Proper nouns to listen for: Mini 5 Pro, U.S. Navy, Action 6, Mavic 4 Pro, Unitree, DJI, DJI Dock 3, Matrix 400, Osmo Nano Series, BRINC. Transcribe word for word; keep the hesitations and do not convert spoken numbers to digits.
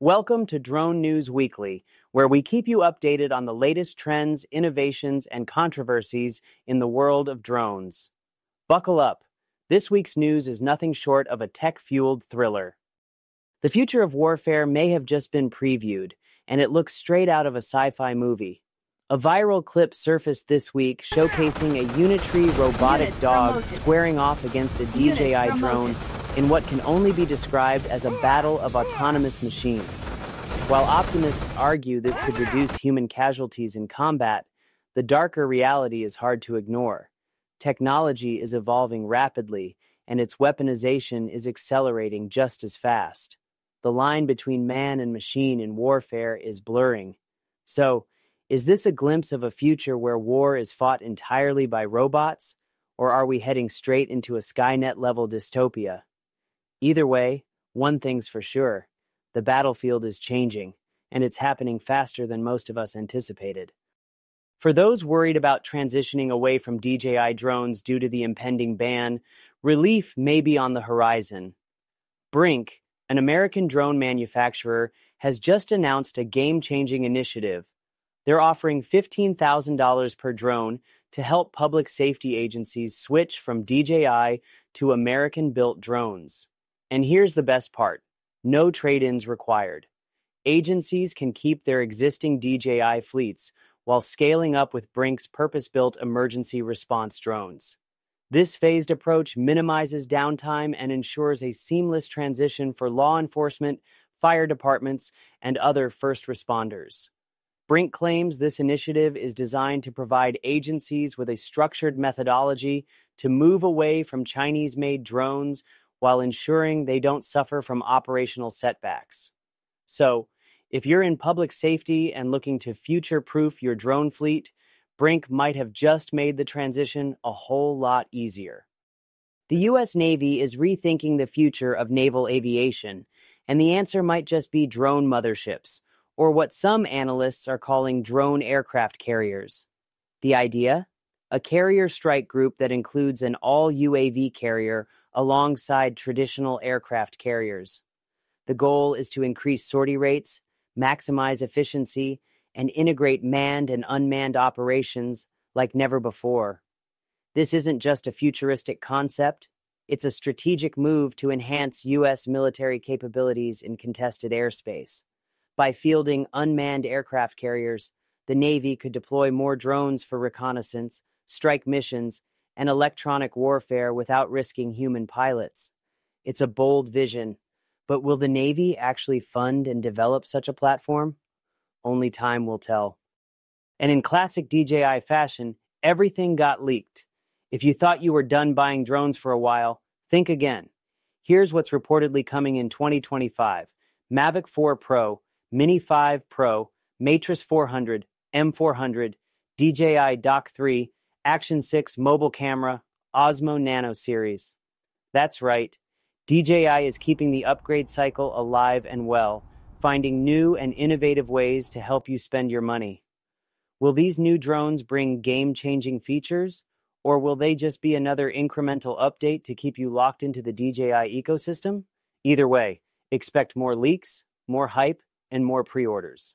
Welcome to Drone News Weekly, where we keep you updated on the latest trends, innovations, and controversies in the world of drones. Buckle up. This week's news is nothing short of a tech-fueled thriller. The future of warfare may have just been previewed, and it looks straight out of a sci-fi movie. A viral clip surfaced this week showcasing a Unitree robotic Unit dog promoted. squaring off against a D J I drone in what can only be described as a battle of autonomous machines. While optimists argue this could reduce human casualties in combat, the darker reality is hard to ignore. Technology is evolving rapidly, and its weaponization is accelerating just as fast. The line between man and machine in warfare is blurring. So, is this a glimpse of a future where war is fought entirely by robots, or are we heading straight into a Skynet-level dystopia? Either way, one thing's for sure. The battlefield is changing, and it's happening faster than most of us anticipated. For those worried about transitioning away from D J I drones due to the impending ban, relief may be on the horizon. BRINC, an American drone manufacturer, has just announced a game-changing initiative. They're offering fifteen thousand dollars per drone to help public safety agencies switch from D J I to American-built drones. And here's the best part. No trade-ins required. Agencies can keep their existing D J I fleets while scaling up with BRINC's purpose-built emergency response drones. This phased approach minimizes downtime and ensures a seamless transition for law enforcement, fire departments, and other first responders. BRINC claims this initiative is designed to provide agencies with a structured methodology to move away from Chinese-made drones while ensuring they don't suffer from operational setbacks. So, if you're in public safety and looking to future-proof your drone fleet, BRINC might have just made the transition a whole lot easier. The U S Navy is rethinking the future of naval aviation, and the answer might just be drone motherships, or what some analysts are calling drone aircraft carriers. The idea? A carrier strike group that includes an all-U A V carrier alongside traditional aircraft carriers. The goal is to increase sortie rates, maximize efficiency, and integrate manned and unmanned operations like never before. This isn't just a futuristic concept. It's a strategic move to enhance U S military capabilities in contested airspace. By fielding unmanned aircraft carriers, the Navy could deploy more drones for reconnaissance, strike missions, and electronic warfare without risking human pilots. It's a bold vision, but will the Navy actually fund and develop such a platform? Only time will tell. And in classic D J I fashion, everything got leaked. If you thought you were done buying drones for a while, think again. Here's what's reportedly coming in twenty twenty-five. Mavic four Pro, Mini five Pro, Matrix four hundred, M four hundred, D J I Dock three, Action six mobile camera, Osmo Nano Series. That's right. D J I is keeping the upgrade cycle alive and well, finding new and innovative ways to help you spend your money. Will these new drones bring game-changing features, or will they just be another incremental update to keep you locked into the D J I ecosystem? Either way, expect more leaks, more hype, and more pre-orders.